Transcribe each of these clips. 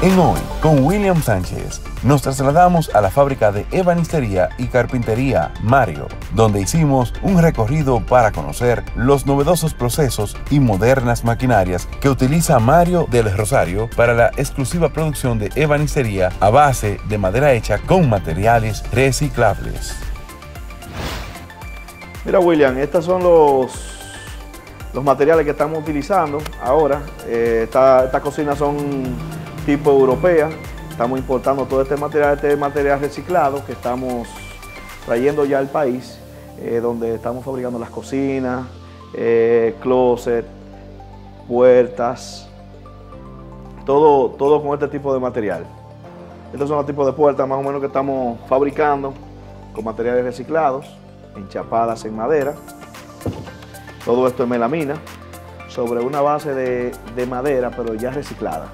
En Hoy con William Sánchez nos trasladamos a la fábrica de ebanistería y carpintería Mario, donde hicimos un recorrido para conocer los novedosos procesos y modernas maquinarias que utiliza Mario del Rosario para la exclusiva producción de ebanistería a base de madera hecha con materiales reciclables. Mira, William, estos son los materiales que estamos utilizando ahora. Estas cocinas son tipo europea. Estamos importando todo este material reciclado que estamos trayendo ya al país, donde estamos fabricando las cocinas, closet, puertas, todo con este tipo de material. Estos son los tipos de puertas más o menos que estamos fabricando con materiales reciclados, enchapadas en madera, todo esto en melamina, sobre una base de madera pero ya reciclada.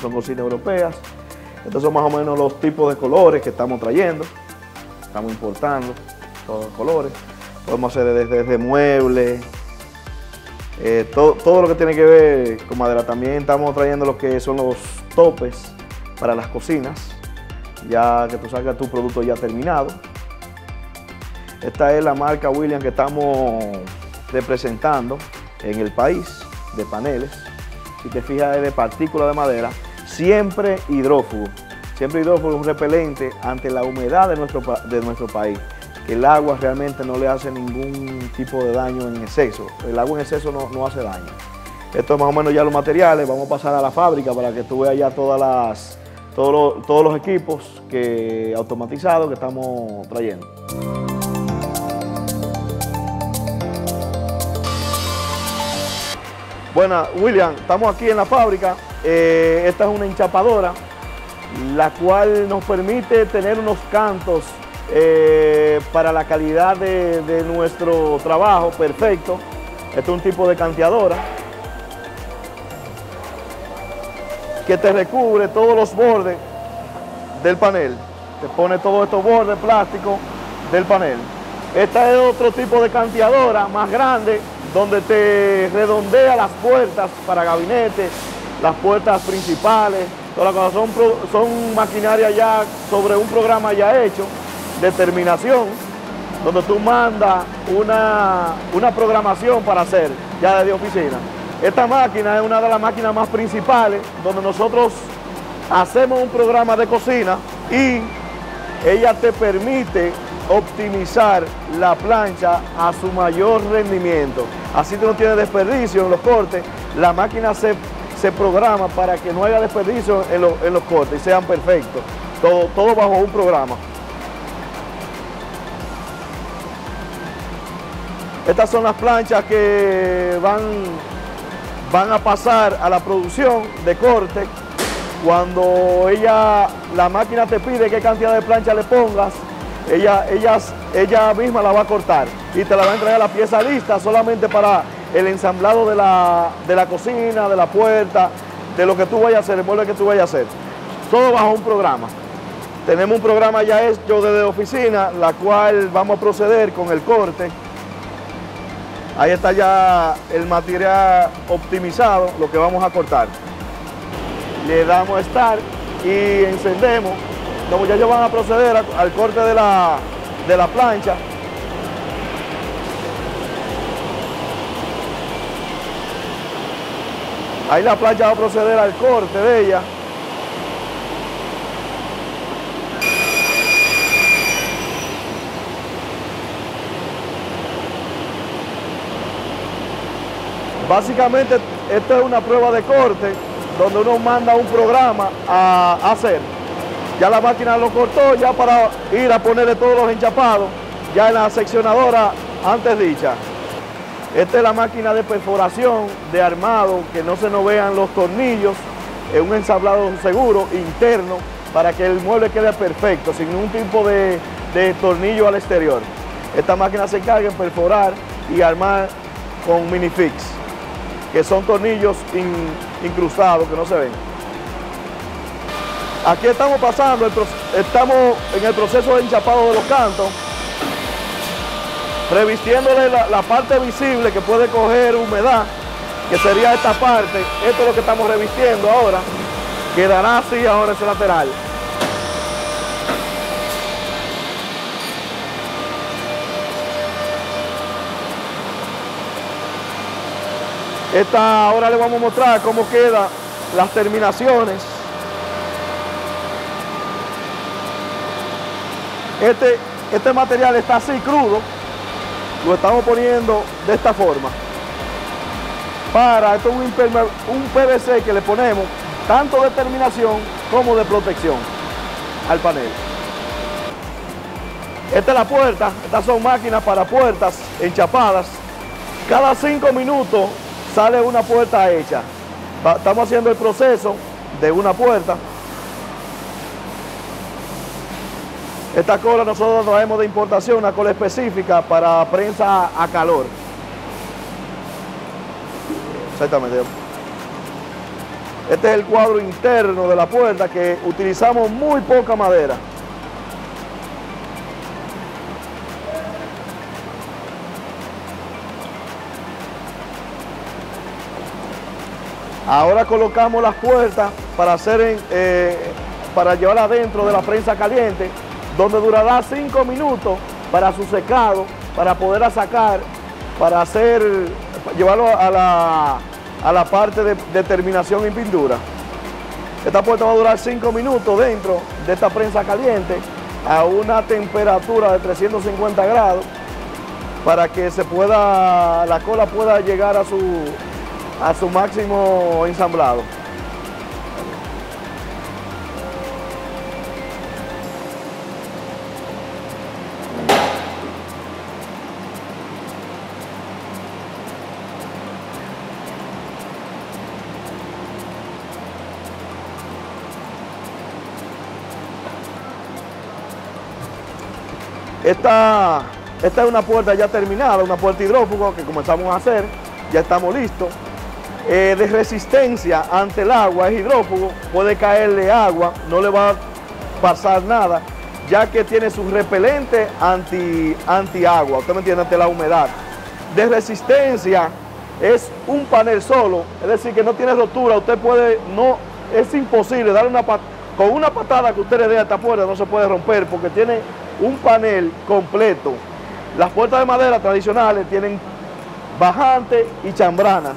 Son cocinas europeas. Estos son más o menos los tipos de colores que estamos trayendo. Estamos importando todos los colores. Podemos hacer desde muebles, todo lo que tiene que ver con madera. También estamos trayendo lo que son los topes para las cocinas, ya que tú sacas tu producto ya terminado. Esta es la marca William que estamos representando en el país de paneles. Si te fijas, es de partícula de madera, siempre hidrófugo. Siempre hidrófugo es un repelente ante la humedad de nuestro país. El agua realmente no le hace ningún tipo de daño en exceso. El agua en exceso no hace daño. Esto es más o menos ya los materiales. Vamos a pasar a la fábrica para que tú veas ya todos los equipos automatizados que estamos trayendo. Bueno, William, estamos aquí en la fábrica. Esta es una enchapadora, la cual nos permite tener unos cantos para la calidad de nuestro trabajo perfecto. Este es un tipo de canteadora que te recubre todos los bordes del panel. Te pone todos estos bordes plásticos del panel. Esta es otro tipo de canteadora más grande, donde te redondea las puertas para gabinetes, las puertas principales, todas las cosas. Son maquinaria ya sobre un programa ya hecho de terminación, donde tú mandas una programación para hacer ya desde oficina. Esta máquina es una de las máquinas más principales, donde nosotros hacemos un programa de cocina y ella te permite optimizar la plancha a su mayor rendimiento. Así que no tiene desperdicio en los cortes. La máquina se programa para que no haya desperdicio en los cortes y sean perfectos. Todo bajo un programa. Estas son las planchas que van a pasar a la producción de corte. Cuando la máquina te pide qué cantidad de plancha le pongas, ella misma la va a cortar y te la va a entregar la pieza lista solamente para el ensamblado de la cocina, de la puerta, de lo que tú vayas a hacer, el mueble que tú vayas a hacer. Todo bajo un programa. Tenemos un programa ya hecho desde oficina, la cual vamos a proceder con el corte. Ahí está ya el material optimizado, lo que vamos a cortar. Le damos a start y encendemos. Como ya ellos van a proceder al corte de la plancha. Ahí la plancha va a proceder al corte de ella. Básicamente, esta es una prueba de corte donde uno manda un programa a hacer. Ya la máquina lo cortó, ya para ir a ponerle todos los enchapados, ya en la seccionadora antes dicha. Esta es la máquina de perforación, de armado, que no se nos vean los tornillos, es un ensablado seguro, interno, para que el mueble quede perfecto, sin ningún tipo de tornillo al exterior. Esta máquina se encarga en perforar y armar con minifix, que son tornillos incrustados que no se ven. Aquí estamos estamos en el proceso de enchapado de los cantos, revistiéndole la parte visible que puede coger humedad, que sería esta parte. Esto es lo que estamos revistiendo ahora. Quedará así ahora ese lateral. Esta ahora le vamos a mostrar cómo quedan las terminaciones. Este material está así crudo, lo estamos poniendo de esta forma. Para esto es un PVC que le ponemos tanto de terminación como de protección al panel. Esta es la puerta, estas son máquinas para puertas enchapadas. Cada 5 minutos sale una puerta hecha. Estamos haciendo el proceso de una puerta. Esta cola nosotros traemos de importación, una cola específica para prensa a calor. Exactamente. Este es el cuadro interno de la puerta, que utilizamos muy poca madera. Ahora colocamos las puertas para llevarla dentro de la prensa caliente, donde durará 5 minutos para su secado, para poderla sacar, para llevarlo a la parte de terminación y pintura. Esta puerta va a durar 5 minutos dentro de esta prensa caliente a una temperatura de 350 grados para que la cola pueda llegar a su máximo ensamblado. Esta es una puerta ya terminada, una puerta hidrófuga que comenzamos a hacer, ya estamos listos. De resistencia ante el agua, es hidrófugo, puede caerle agua, no le va a pasar nada, ya que tiene su repelente anti agua, usted me entiende, ante la humedad. De resistencia es un panel solo, es decir que no tiene rotura, usted puede, no, es imposible darle con una patada que usted le dé a esta puerta, no se puede romper porque tiene un panel completo. Las puertas de madera tradicionales tienen bajantes y chambranas,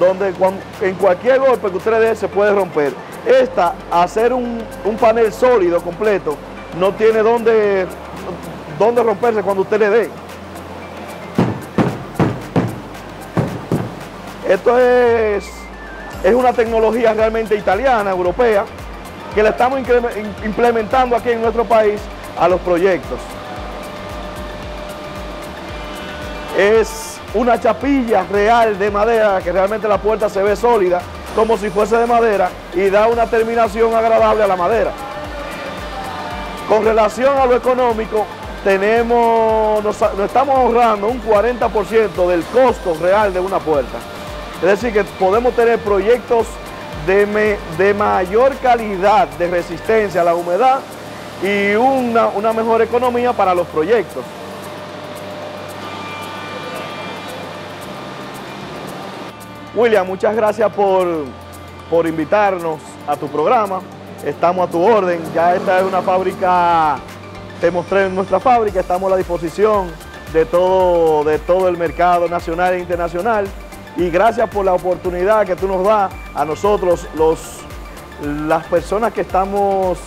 donde en cualquier golpe que usted le dé se puede romper. Esta, hacer un panel sólido, completo, no tiene donde romperse cuando usted le dé. Esto es una tecnología realmente italiana, europea, que la estamos implementando aquí en nuestro país a los proyectos. Es una chapilla real de madera, que realmente la puerta se ve sólida, como si fuese de madera, y da una terminación agradable a la madera. Con relación a lo económico, nos estamos ahorrando un 40% del costo real de una puerta. Es decir que podemos tener proyectos de mayor calidad, de resistencia a la humedad, y una mejor economía para los proyectos. William, muchas gracias por invitarnos a tu programa. Estamos a tu orden. Ya esta es una fábrica, te mostré nuestra fábrica, estamos a la disposición de todo el mercado nacional e internacional. Y gracias por la oportunidad que tú nos das a nosotros, las personas que estamos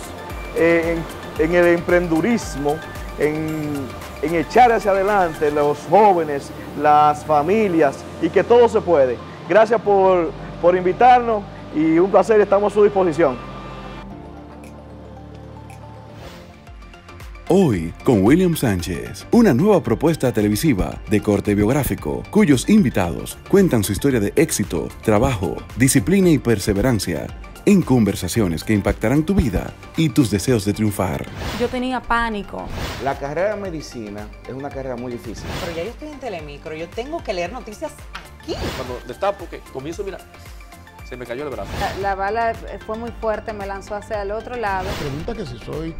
en el emprendurismo, en echar hacia adelante los jóvenes, las familias, y que todo se puede. Gracias por invitarnos y un placer, estamos a su disposición. Hoy con William Sánchez, una nueva propuesta televisiva de corte biográfico, cuyos invitados cuentan su historia de éxito, trabajo, disciplina y perseverancia, en conversaciones que impactarán tu vida y tus deseos de triunfar. Yo tenía pánico. La carrera de medicina es una carrera muy difícil. Pero ya yo estoy en Telemicro, yo tengo que leer noticias aquí. Cuando destapo, que comienzo, mira, se me cayó el brazo. La bala fue muy fuerte, me lanzó hacia el otro lado. Pregunta que si soy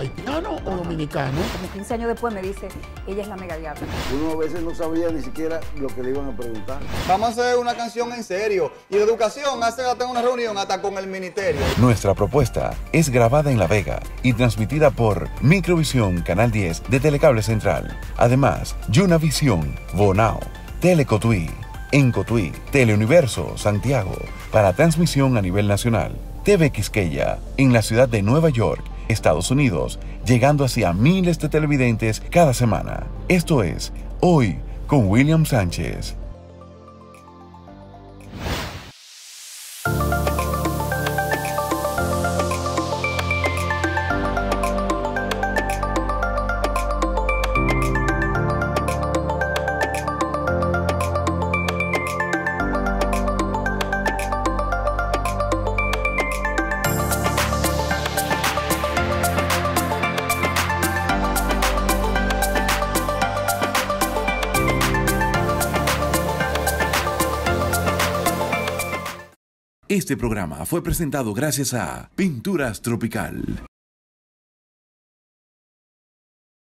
haitiano o dominicano. Como 15 años después me dice, ella es la mega diabla. Uno a veces no sabía ni siquiera lo que le iban a preguntar. Vamos a hacer una canción en serio. Y de educación, hace hasta una reunión hasta con el ministerio. Nuestra propuesta es grabada en La Vega y transmitida por Microvisión Canal 10 de Telecable Central. Además, Yuna Visión Bonao, Telecotuí, en Cotuí, Teleuniverso Santiago, para transmisión a nivel nacional. TV Quisqueya, en la ciudad de Nueva York, Estados Unidos, llegando así a miles de televidentes cada semana. Esto es Hoy con William Sánchez. Este programa fue presentado gracias a Pinturas Tropical.